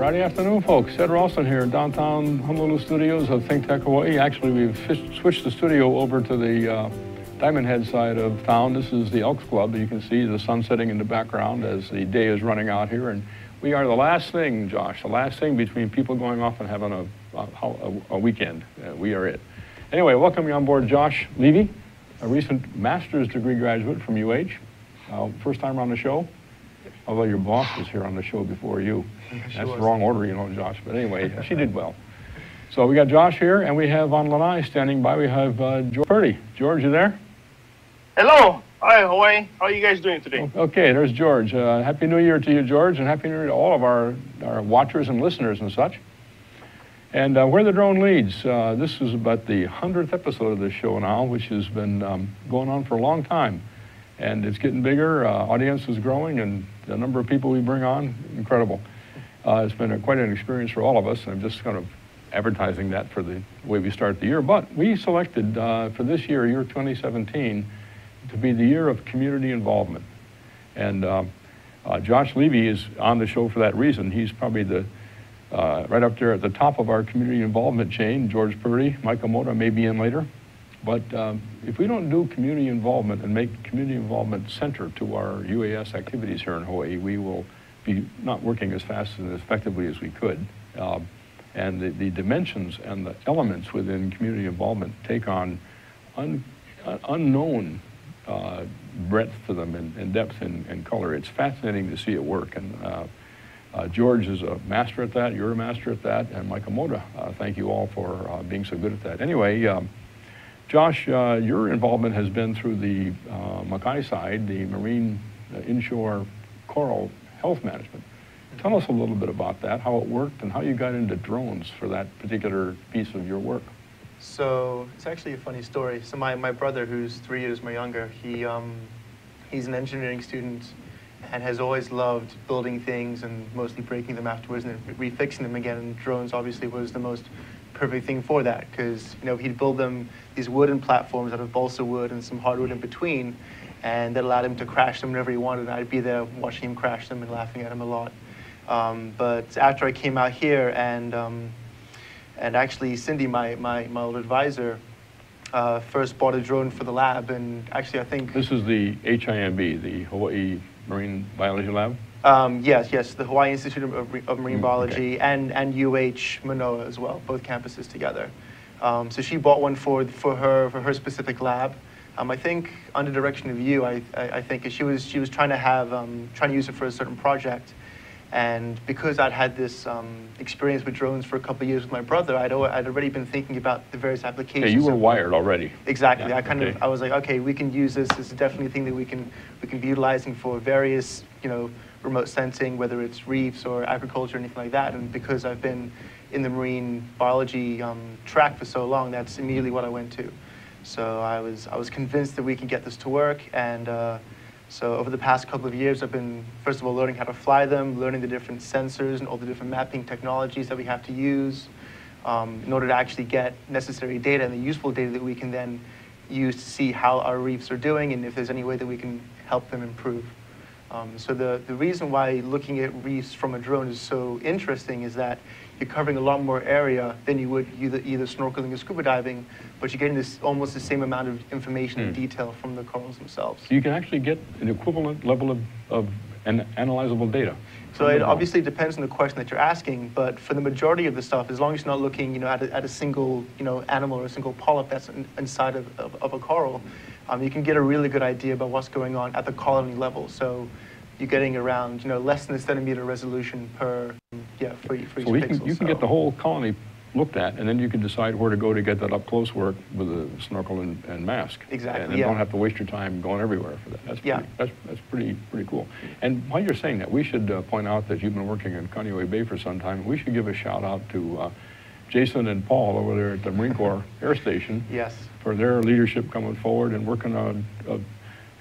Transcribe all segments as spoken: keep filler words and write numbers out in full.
Friday afternoon, folks. Ted Ralston here, downtown Honolulu studios of ThinkTech Hawaii. Actually, we've switched the studio over to the uh, Diamond Head side of town. This is the Elks Club. You can see the sun setting in the background as the day is running out here. And we are the last thing, Josh, the last thing between people going off and having a, a, a weekend. Uh, we are it. Anyway, welcoming on board Josh Levy, a recent master's degree graduate from U H. Uh, first time on the show. Although your boss was here on the show before you. That's the wrong order, you know, Josh. But anyway, she did well. So we got Josh here, and we have on Lanai standing by, we have uh, George Purdy. George, you there? Hello. Hi, Hawaii. How are you guys doing today? Okay, there's George. Uh, Happy New Year to you, George, and Happy New Year to all of our, our watchers and listeners and such. And uh, Where the Drone Leads, uh, this is about the hundredth episode of this show now, which has been um, going on for a long time. And it's getting bigger, uh, audience is growing, and the number of people we bring on, incredible. Uh, it's been a, quite an experience for all of us. I'm just kind of advertising that for the way we start the year. But we selected uh, for this year, year twenty seventeen, to be the year of community involvement. And uh, uh, Josh Levy is on the show for that reason. He's probably the uh, right up there at the top of our community involvement chain. George Purdy, Michael Mota may be in later. But um, if we don't do community involvement and make community involvement center to our U A S activities here in Hawaii, we will be not working as fast and as effectively as we could. Uh, and the, the dimensions and the elements within community involvement take on un, uh, unknown uh, breadth to them and, and depth and, and color. It's fascinating to see it work. And uh, uh, George is a master at that, you're a master at that, and Michael Mota, uh, thank you all for uh, being so good at that. Anyway. Um, Josh, uh, your involvement has been through the uh, Makani side, the marine uh, inshore coral health management. Tell us a little bit about that, how it worked, and how you got into drones for that particular piece of your work. So it's actually a funny story. So my, my brother, who's three years my younger, he um, he's an engineering student and has always loved building things and mostly breaking them afterwards and then refixing them again. And drones obviously was the most perfect thing for that, because you know he'd build them these wooden platforms out of balsa wood and some hardwood in between, and that allowed him to crash them whenever he wanted, and I'd be there watching him crash them and laughing at him a lot. Um, but after I came out here, and um, and actually Cindy, my, my, my old advisor, uh, first bought a drone for the lab, and actually I think... This is the H I M B, the Hawaii Marine Biology Lab? Um, yes, yes, the Hawaii Institute of, of Marine mm, Biology, okay. and, and U H Manoa as well, both campuses together. Um, so she bought one for, for, her, for her specific lab. Um, I think under direction of you, I, I, I think she was, she was trying to have, um, trying to use it for a certain project. And because I'd had this um, experience with drones for a couple of years with my brother, I'd, I'd already been thinking about the various applications. Yeah, you were wired already. Exactly. Yeah, I kind okay. of, I was like, okay, we can use this. This is definitely a thing that we can, we can be utilizing for various, you know, remote sensing, whether it's reefs or agriculture, anything like that. And because I've been in the marine biology um, track for so long, that's immediately what I went to. So I was, I was convinced that we can get this to work. And uh, so over the past couple of years, I've been, first of all, learning how to fly them, learning the different sensors and all the different mapping technologies that we have to use um, in order to actually get necessary data and the useful data that we can then use to see how our reefs are doing and if there's any way that we can help them improve. Um, so the, the reason why looking at reefs from a drone is so interesting is that you're covering a lot more area than you would either, either snorkeling or scuba diving, but you're getting this almost the same amount of information mm. and detail from the corals themselves. So you can actually get an equivalent level of, of an analyzable data. So it obviously depends on the question that you're asking, but for the majority of the stuff, as long as you're not looking you know, at, a, at a single you know, animal or a single polyp that's in, inside of, of, of a coral, Um, you can get a really good idea about what's going on at the colony level. So you're getting around, you know, less than a centimeter resolution per, yeah, for, for each so pixel. Can, you so. can get the whole colony looked at, and then you can decide where to go to get that up-close work with a snorkel and, and mask. Exactly, And, and yeah. you don't have to waste your time going everywhere for that. That's pretty, yeah. that's, that's pretty, pretty cool. And while you're saying that, we should uh, point out that you've been working in Kaneohe Bay for some time. We should give a shout-out to uh, Jason and Paul over there at the Marine Corps Air Station. Yes. For their leadership coming forward and working on a, a,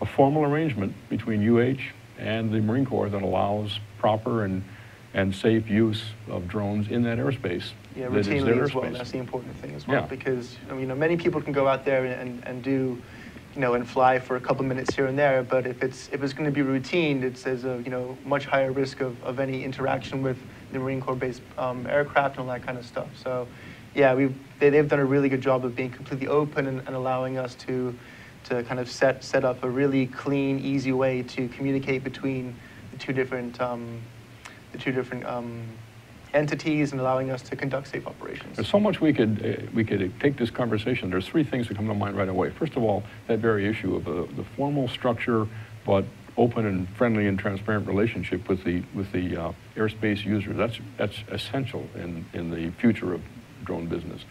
a formal arrangement between U H and the Marine Corps that allows proper and, and safe use of drones in that airspace. Yeah, that routinely is their as airspace. well, that's the important thing as well, yeah. because I mean, you know, many people can go out there and, and do, you know, and fly for a couple minutes here and there, but if it's, if it's gonna be routine, it's, there's a, you know, much higher risk of, of any interaction with the Marine Corps-based um, aircraft and all that kind of stuff. So, yeah, we've, they, they've done a really good job of being completely open and, and allowing us to to kind of set set up a really clean, easy way to communicate between the two different um, the two different um, entities and allowing us to conduct safe operations. There's so much we could uh, we could take this conversation. There's three things that come to mind right away. First of all, that very issue of uh, the formal structure, but open and friendly and transparent relationship with the with the uh, airspace user. That's that's essential in in the future of drone business.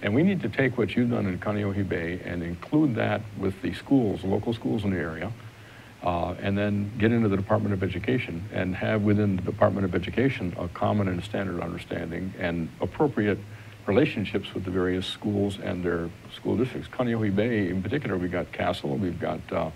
And we need to take what you've done in Kaneohe Bay and include that with the schools, local schools in the area, uh, and then get into the Department of Education and have within the Department of Education a common and standard understanding and appropriate relationships with the various schools and their school districts. Kaneohe Bay in particular, we've got Castle, we've got uh,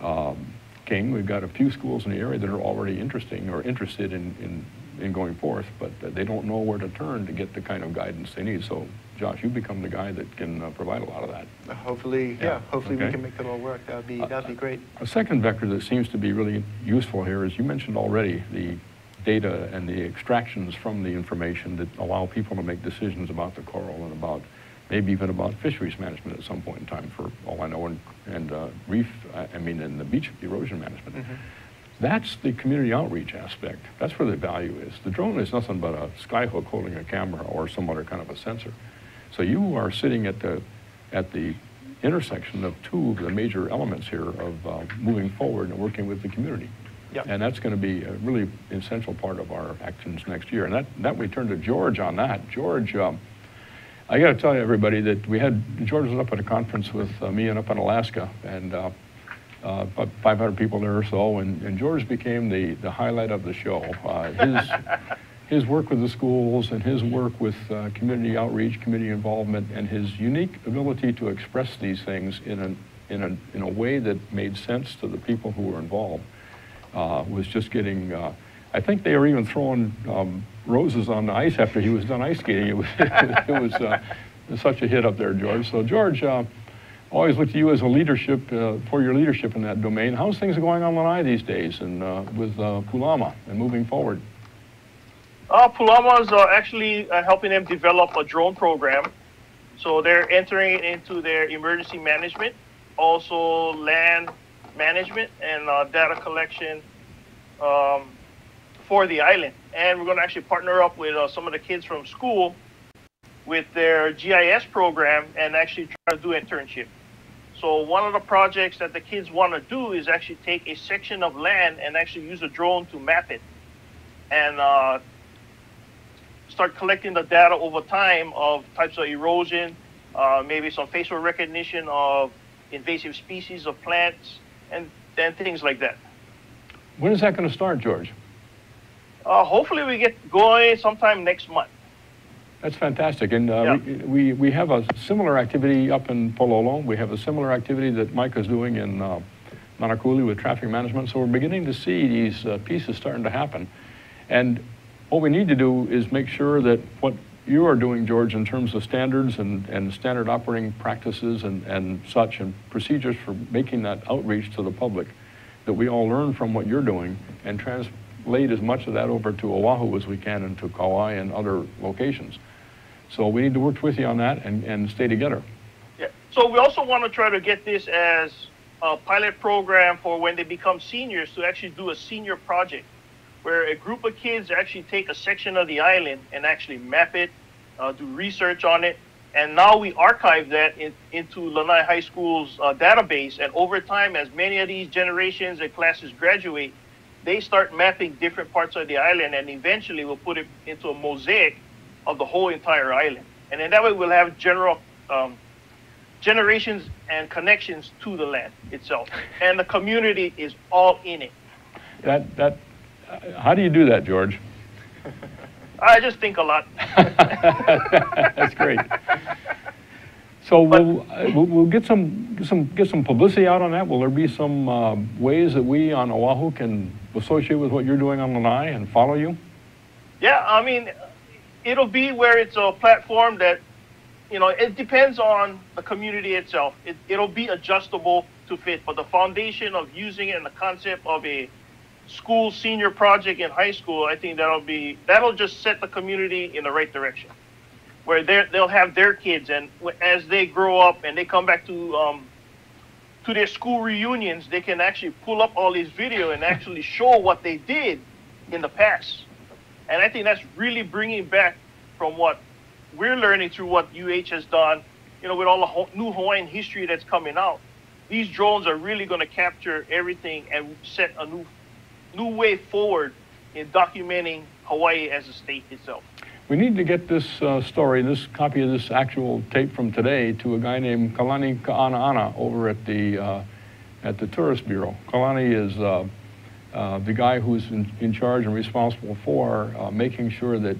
um, King, we've got a few schools in the area that are already interesting or interested in, in in going forth, but they don't know where to turn to get the kind of guidance they need. So, Josh, you become the guy that can uh, provide a lot of that. Hopefully, yeah. yeah hopefully okay. we can make that all work. That'd be that'd uh, be great. A second vector that seems to be really useful here is you mentioned already the data and the extractions from the information that allow people to make decisions about the coral and about maybe even about fisheries management at some point in time. For all I know, and, and uh, reef, I mean, and the beach erosion management. Mm-hmm. That's the community outreach aspect. That's where the value is. The drone is nothing but a skyhook holding a camera or some other kind of a sensor. So you are sitting at the, at the intersection of two of the major elements here of uh, moving forward and working with the community. Yep. And that's going to be a really essential part of our actions next year. And that, that we turn to George on that. George, um, I got to tell you, everybody, that we had, George was up at a conference with uh, me and up in Alaska, and uh, Uh, about five hundred people there or so, and, and George became the, the highlight of the show. Uh, his, his work with the schools and his work with uh, community outreach, community involvement, and his unique ability to express these things in a, in a, in a way that made sense to the people who were involved uh, was just getting, uh, I think they were even throwing um, roses on the ice after he was done ice skating. It was, it was uh, such a hit up there, George. So George, uh, always look to you as a leadership, uh, for your leadership in that domain. How's things going on Lanai these days and uh, with uh, Pulama and moving forward? Uh, Pulama is uh, actually uh, helping them develop a drone program. So they're entering it into their emergency management, also land management and uh, data collection um, for the island. And we're going to actually partner up with uh, some of the kids from school with their G I S program and actually try to do an internship. So one of the projects that the kids want to do is actually take a section of land and actually use a drone to map it and uh, start collecting the data over time of types of erosion, uh, maybe some facial recognition of invasive species of plants and, and things like that. When is that going to start, George? Uh, hopefully we get going sometime next month. That's fantastic, and uh, yeah. we, we, we have a similar activity up in Pololong. We have a similar activity that Mike is doing in uh, Nanakuli with traffic management. So we're beginning to see these uh, pieces starting to happen. And what we need to do is make sure that what you are doing, George, in terms of standards and, and standard operating practices and, and such and procedures for making that outreach to the public, that we all learn from what you're doing and translate as much of that over to Oahu as we can and to Kauai and other locations. So we need to work with you on that and, and stay together. Yeah. So we also want to try to get this as a pilot program for when they become seniors to actually do a senior project where a group of kids actually take a section of the island and actually map it, uh, do research on it. And now we archive that in, into Lanai High School's uh, database. And over time, as many of these generations and classes graduate, they start mapping different parts of the island and eventually we'll put it into a mosaic of the whole entire island. And then that way we'll have general um, generations and connections to the land itself. And the community is all in it. That, that, uh, how do you do that, George? I just think a lot. That's great. So but, we'll, uh, we'll, we'll get, some, get, some, get some publicity out on that. Will there be some uh, ways that we on Oahu can associate with what you're doing on Lanai and follow you? Yeah, I mean, it'll be where it's a platform that, you know, it depends on the community itself. It, it'll be adjustable to fit, but the foundation of using it and the concept of a school senior project in high school, I think that'll be that'll just set the community in the right direction, where they they'll have their kids, and as they grow up and they come back to um, to their school reunions, they can actually pull up all these video and actually show what they did in the past. And I think that's really bringing back from what we're learning through what U H has done, you know, with all the ho new Hawaiian history that's coming out. These drones are really going to capture everything and set a new new way forward in documenting Hawaii as a state itself. We need to get this uh, story, this copy of this actual tape from today, to a guy named Kalani Ka'anaana over at the uh, at the Tourist Bureau. Kalani is uh, uh, the guy who's in, in charge and responsible for uh, making sure that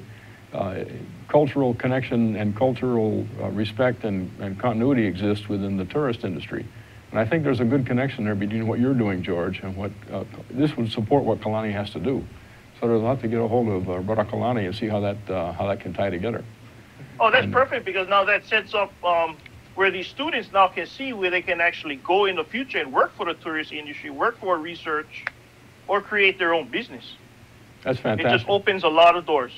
uh, cultural connection and cultural uh, respect and, and continuity exists within the tourist industry. And I think there's a good connection there between what you're doing, George, and what uh, this would support what Kalani has to do. So there's a lot to get a hold of uh, Brother Kalani and see how that uh, how that can tie together. Oh, that's and, perfect, because now that sets up um, where these students now can see where they can actually go in the future and work for the tourist industry, work for research, or create their own business. That's fantastic. It just opens a lot of doors.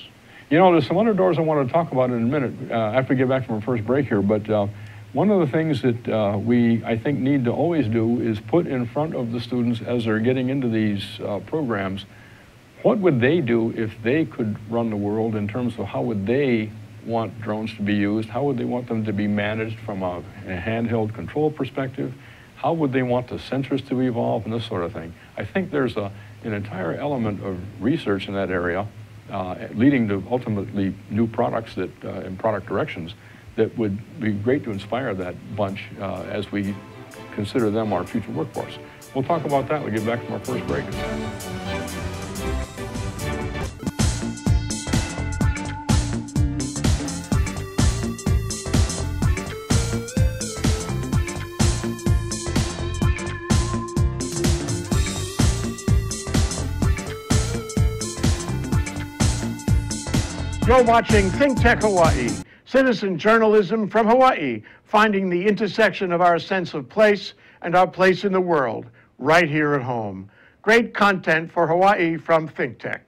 You know, there's some other doors I want to talk about in a minute uh, after we get back from our first break here, but. Uh, One of the things that uh, we, I think, need to always do is put in front of the students as they're getting into these uh, programs, what would they do if they could run the world in terms of how would they want drones to be used? How would they want them to be managed from a, a handheld control perspective? How would they want the sensors to evolve and this sort of thing? I think there's a, an entire element of research in that area uh, leading to ultimately new products that, uh, and product directions that would be great to inspire that bunch uh, as we consider them our future workforce. We'll talk about that when we get back from our first break. You're watching ThinkTech Hawaii. Citizen journalism from Hawaii, finding the intersection of our sense of place and our place in the world, right here at home. Great content for Hawaii from ThinkTech.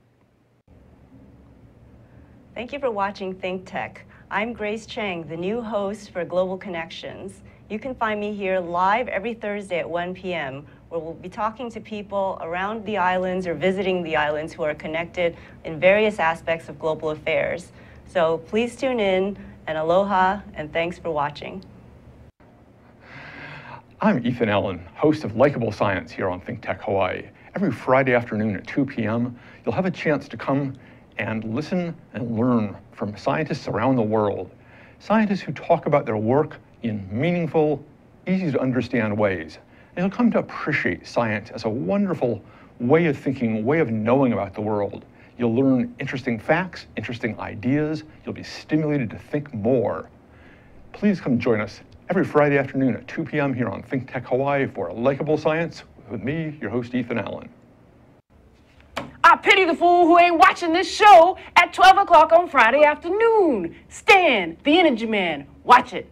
Thank you for watching ThinkTech. I'm Grace Chang, the new host for Global Connections. You can find me here live every Thursday at one p m, where we'll be talking to people around the islands or visiting the islands who are connected in various aspects of global affairs. So please tune in. And aloha, and thanks for watching. I'm Ethan Allen, host of Likeable Science here on ThinkTech Hawaii. Every Friday afternoon at two p m, you'll have a chance to come and listen and learn from scientists around the world. Scientists who talk about their work in meaningful, easy to understand ways. And you'll come to appreciate science as a wonderful way of thinking, way of knowing about the world. You'll learn interesting facts, interesting ideas. You'll be stimulated to think more. Please come join us every Friday afternoon at two p m here on ThinkTech Hawaii for Likeable Science with me, your host, Ethan Allen. I pity the fool who ain't watching this show at twelve o'clock on Friday afternoon. Stan, the Energy Man, watch it.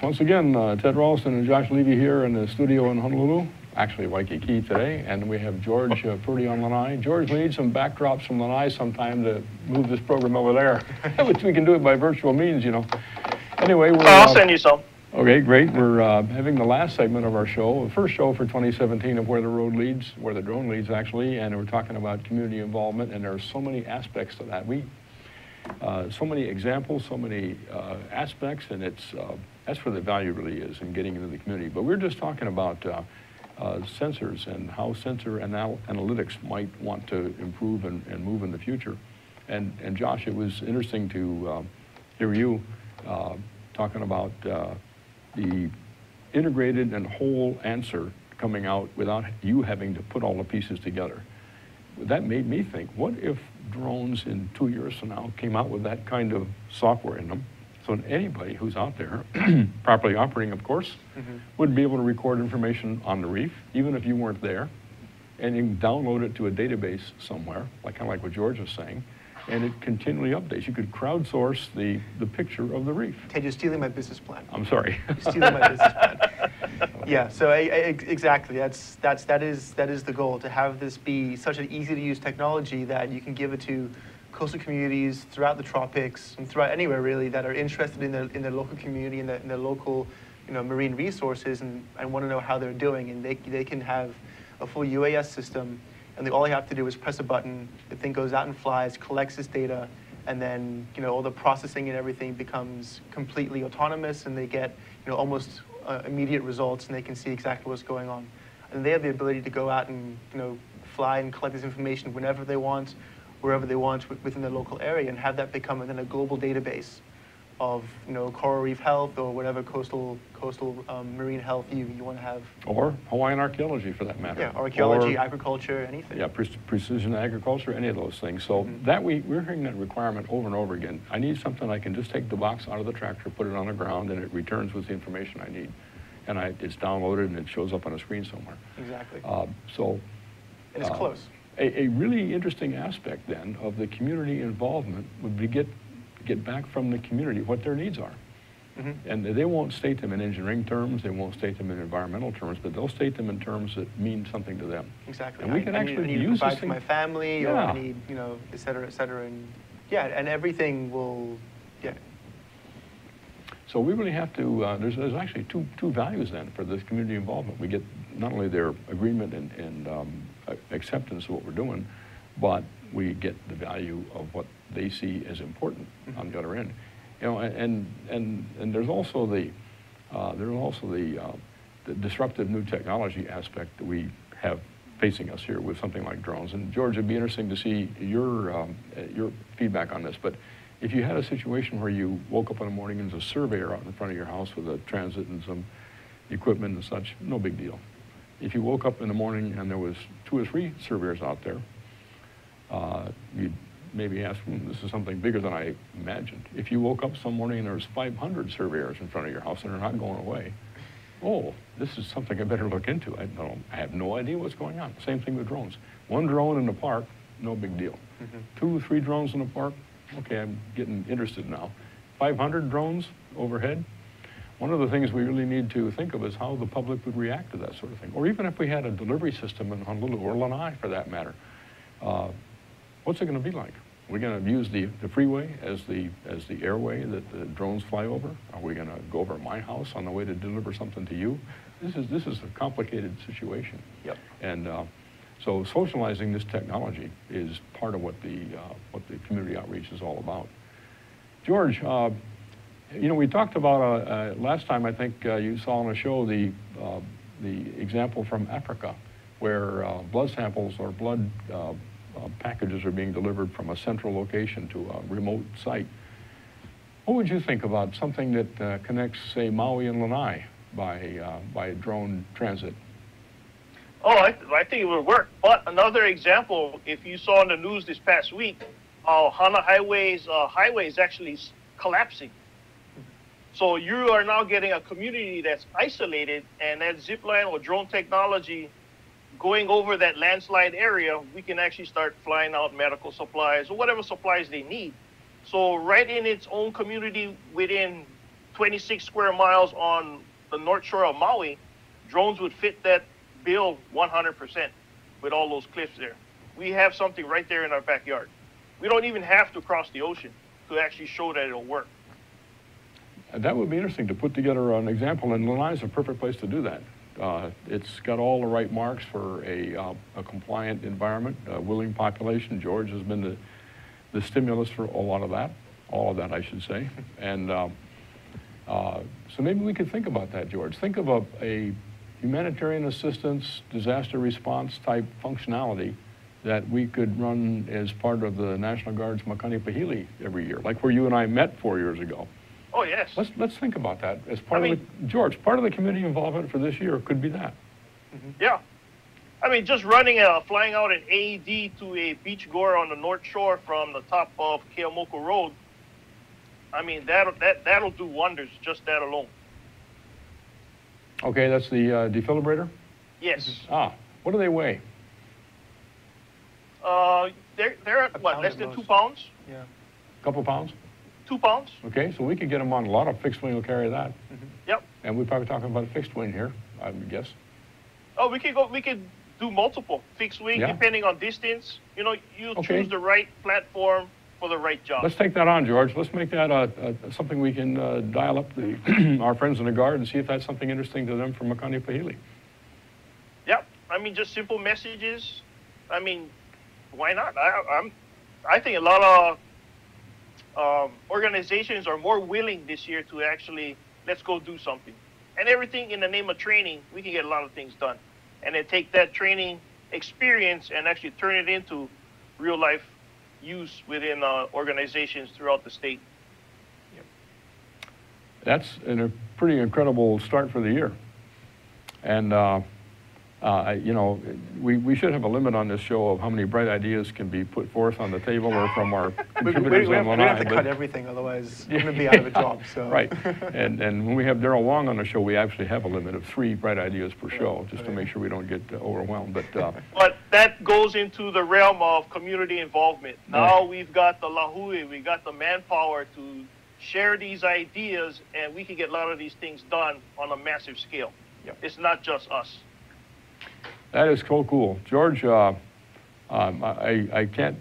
Once again, uh, Ted Ralston and Josh Levy here in the studio in Honolulu, actually Waikiki today, and we have George uh, Purdy on Lanai. George, we need some backdrops from Lanai sometime to move this program over there, which we can do it by virtual means, you know. Anyway, we're, I'll uh, send you some. Okay, great. We're uh, having the last segment of our show, the first show for twenty seventeen of Where the Road Leads, Where the Drone Leads, actually, and we're talking about community involvement, and there are so many aspects to that. We, uh, so many examples, so many uh, aspects, and it's... Uh, That's where the value really is in getting into the community. But we're just talking about uh, uh, sensors and how sensor anal analytics might want to improve and, and move in the future. And, and Josh, it was interesting to uh, hear you uh, talking about uh, the integrated and whole answer coming out without you having to put all the pieces together. That made me think, what if drones in two years from now came out with that kind of software in them? So anybody who's out there, properly operating, of course, mm-hmm. would be able to record information on the reef, even if you weren't there, and you can download it to a database somewhere, like kind of like what George was saying, and it continually updates. You could crowdsource the, the picture of the reef. Ted, you're stealing my business plan. I'm sorry. You're stealing my business plan. Yeah, so I, I, exactly, that's, that's, that, is, that is the goal, to have this be such an easy-to-use technology that you can give it to coastal communities throughout the tropics and throughout anywhere, really, that are interested in their, in their local community and their, in their local you know, marine resources and, and want to know how they're doing. And they, they can have a full U A S system, and they, all they have to do is press a button. The thing goes out and flies, collects this data, and then you know all the processing and everything becomes completely autonomous, and they get you know almost uh, immediate results, and they can see exactly what's going on. And they have the ability to go out and you know fly and collect this information whenever they want, wherever they want within their local area, and have that become then a global database of you know coral reef health or whatever coastal coastal um, marine health you you want to have, or Hawaiian archaeology for that matter. Yeah, archaeology, or, agriculture, anything. Yeah, pre precision agriculture, any of those things. So mm-hmm. that we we're hearing that requirement over and over again. I need something I can just take the box out of the tractor, put it on the ground, and it returns with the information I need, and I it's downloaded and it shows up on a screen somewhere. Exactly. Uh, so. And it's uh, close. A, a really interesting aspect then of the community involvement would be get get back from the community what their needs are. Mm-hmm. And they won't state them in engineering terms, they won't state them in environmental terms, but they'll state them in terms that mean something to them. Exactly. And we I, can I actually need, I need use to provide this for my family, yeah. or I need, you know, et cetera, et cetera. And, yeah, and everything will, yeah. So we really have to, uh, there's, there's actually two, two values then for this community involvement. We get not only their agreement and, and um, acceptance of what we're doing, but we get the value of what they see as important mm-hmm. on the other end. You know, and and and there's also the uh, there's also the, uh, the disruptive new technology aspect that we have facing us here with something like drones. And George, it'd be interesting to see your um, your feedback on this. But if you had a situation where you woke up in the morning and there's a surveyor out in front of your house with a transit and some equipment and such, no big deal. If you woke up in the morning and there was two or three surveyors out there, uh, you'd maybe ask, hmm, this is something bigger than I imagined. If you woke up some morning and there was five hundred surveyors in front of your house and they're not going away, oh, this is something I better look into. I, don't, I have no idea what's going on. Same thing with drones. One drone in the park, no big deal. Mm-hmm. Two, three drones in the park, okay, I'm getting interested now. five hundred drones overhead. One of the things we really need to think of is how the public would react to that sort of thing. Or even if we had a delivery system in Honolulu, or Lanai for that matter, uh, what's it going to be like? Are we going to use the, the freeway as the, as the airway that the drones fly over? Are we going to go over my house on the way to deliver something to you? This is, this is a complicated situation. Yep. And uh, so socializing this technology is part of what the, uh, what the community outreach is all about. George, uh, you know, we talked about, uh, uh, last time I think uh, you saw on a show the, uh, the example from Africa where uh, blood samples or blood uh, uh, packages are being delivered from a central location to a remote site. What would you think about something that uh, connects, say, Maui and Lanai by, uh, by drone transit? Oh, I, th I think it would work. But another example, if you saw in the news this past week, uh, Hana Highway's uh, highway is actually collapsing. So you are now getting a community that's isolated, and that zipline or drone technology going over that landslide area, we can actually start flying out medical supplies or whatever supplies they need. So right in its own community within twenty-six square miles on the north shore of Maui, drones would fit that bill one hundred percent with all those cliffs there. We have something right there in our backyard. We don't even have to cross the ocean to actually show that it'll work. That would be interesting to put together an example, and Lanai is a perfect place to do that. Uh, it's got all the right marks for a, uh, a compliant environment, a willing population. George has been the, the stimulus for a lot of that, all of that I should say. And uh, uh, so maybe we could think about that, George. Think of a, a humanitarian assistance, disaster response type functionality that we could run as part of the National Guard's Makani Pahili every year, like where you and I met four years ago. Oh, yes. Let's, let's think about that. As part I mean, of the, George, part of the community involvement for this year could be that. Mm-hmm. Yeah. I mean, just running, a, flying out an A E D to a beachgoer on the North Shore from the top of Keomoko Road, I mean, that'll, that, that'll do wonders, just that alone. Okay, that's the uh, defibrillator? Yes. Ah, what do they weigh? Uh, they're, they're at, what, less than two pounds? Yeah. Couple pounds? Two pounds. Okay, so we could get them on a lot of fixed wing will carry that. Mm-hmm. Yep. And we're probably talking about a fixed wing here, I would guess. Oh, we could go, we could do multiple fixed wing, yeah, depending on distance. You know, you okay. choose the right platform for the right job. Let's take that on, George. Let's make that uh, uh, something we can uh, dial up the, our friends in the guard and see if that's something interesting to them from Makani Pahili. Yep. I mean, just simple messages. I mean, why not? I, I'm, I think a lot of um, organizations are more willing this year to actually, let's go do something. And everything in the name of training, we can get a lot of things done. And then take that training experience and actually turn it into real life use within uh, organizations throughout the state. Yep. That's an, a pretty incredible start for the year. And, uh, uh, you know, we, we should have a limit on this show of how many bright ideas can be put forth on the table or from our contributors. We, we, we, have, we have to cut everything, otherwise we're going to be out of a job. So. Right. And, and when we have Daryl Wong on the show, we actually have a limit of three bright ideas per show, just right. to make sure we don't get uh, overwhelmed. But, uh, but that goes into the realm of community involvement. Now yeah. we've got the lahui, we got the manpower to share these ideas, and we can get a lot of these things done on a massive scale. Yep. It's not just us. That is so cool. George, uh, um, I, I can't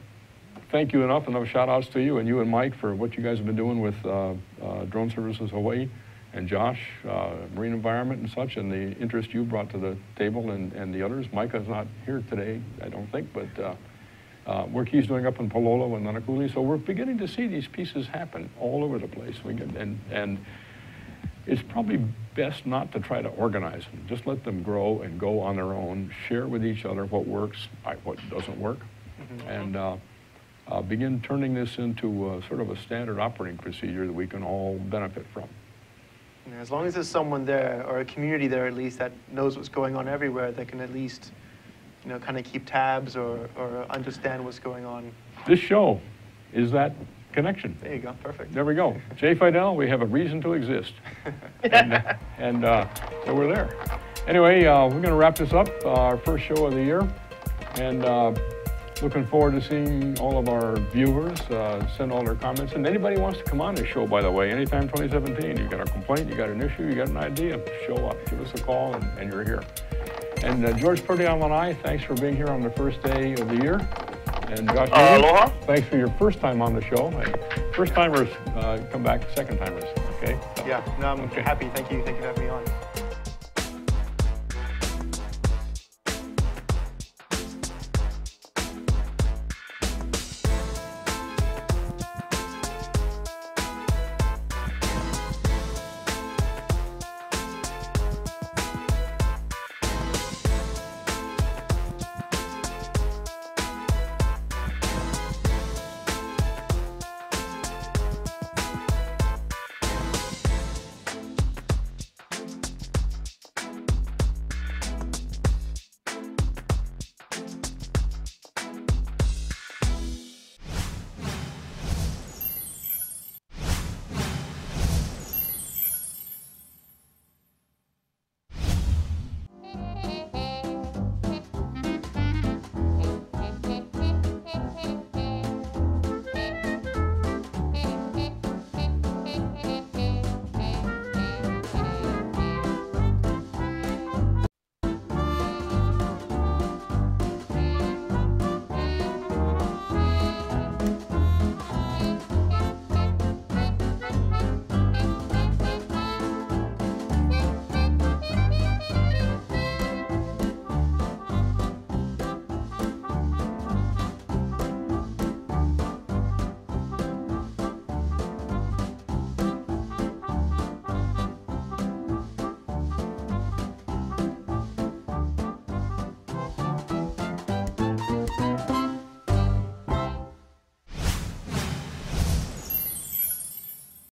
thank you enough, enough shout-outs to you and you and Mike for what you guys have been doing with uh, uh, Drone Services Hawaii and Josh, uh, Marine Environment and such, and the interest you brought to the table and, and the others. Micah's not here today, I don't think, but uh, uh, work he's doing up in Palolo and Nanakuli. So we're beginning to see these pieces happen all over the place. We can, and, and it's probably best not to try to organize them. Just let them grow and go on their own, share with each other what works, what doesn't work, mm-hmm. and uh, uh, begin turning this into a, sort of a standard operating procedure that we can all benefit from. Yeah, as long as there's someone there, or a community there at least, that knows what's going on everywhere, that can at least, you know, kind of keep tabs or, or understand what's going on. This show is that connection. There you go. Perfect. There we go. Jay Fidel, we have a reason to exist. and uh, and uh, so we're there. Anyway, uh, we're going to wrap this up, uh, our first show of the year. And uh, looking forward to seeing all of our viewers uh, send all their comments. And anybody wants to come on this show, by the way, anytime twenty seventeen, you got a complaint, you got an issue, you got an idea, show up, give us a call, and, and you're here. And uh, George Purdy on Lanai, thanks for being here on the first day of the year. And Josh, uh, aloha. Thanks for your first time on the show. First timers uh, come back second timers, okay? So, yeah, no, I'm okay. happy. Thank you. Thank you for having me on.